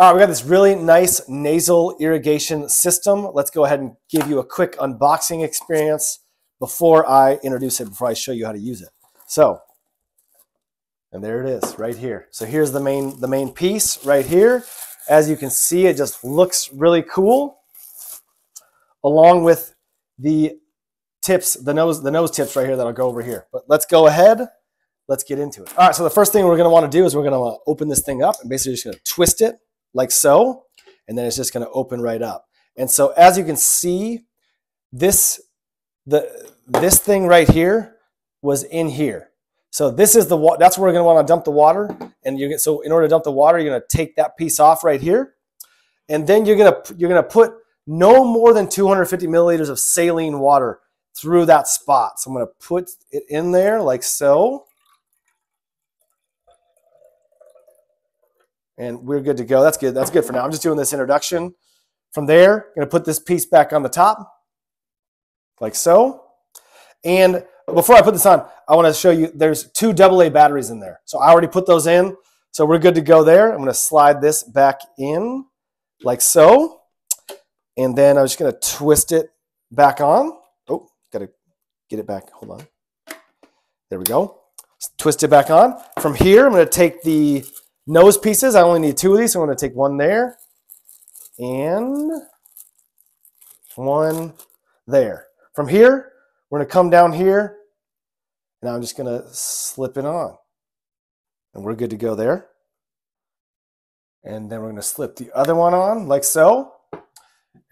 All right, we got this really nice nasal irrigation system. Let's go ahead and give you a quick unboxing experience before I introduce it, before I show you how to use it. So, and there it is right here. So here's the main piece right here. As you can see, it just looks really cool, along with the tips, the nose tips right here that'll go over here. But let's go ahead, let's get into it. All right, so the first thing we're gonna wanna do is we're gonna wanna open this thing up and basically just gonna twist it like so, and then it's just gonna open right up. And so as you can see, this thing right here was in here. So this is that's where we're gonna wanna dump the water. And so in order to dump the water, you're gonna take that piece off right here. And then you're gonna put no more than 250 milliliters of saline water through that spot. So I'm gonna put it in there like so. And we're good to go. That's good. That's good for now. I'm just doing this introduction. From there, I'm gonna put this piece back on the top like so. And before I put this on, I wanna show you there's two AA batteries in there. So I already put those in. So we're good to go there. I'm gonna slide this back in like so. And then I'm just gonna twist it back on. Oh, gotta get it back, hold on. There we go. Just twist it back on. From here, I'm gonna take the nose pieces. I only need two of these, so I'm gonna take one there and one there. From here, we're gonna come down here, and I'm just gonna slip it on. And we're good to go there. And then we're gonna slip the other one on, like so,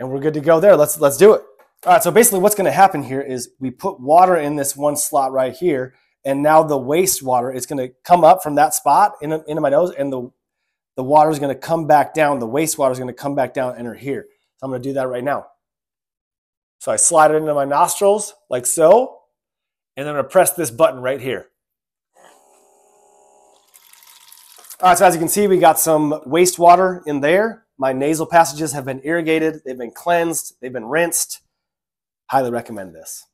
and we're good to go there. Let's do it. All right, so basically what's gonna happen here is we put water in this one slot right here, and now the wastewater is going to come up from that spot into my nose, and the water is going to come back down. The wastewater is going to come back down and enter here. So I'm going to do that right now. So I slide it into my nostrils like so, and then I'm going to press this button right here. All right, so as you can see, we got some wastewater in there. My nasal passages have been irrigated. They've been cleansed. They've been rinsed. Highly recommend this.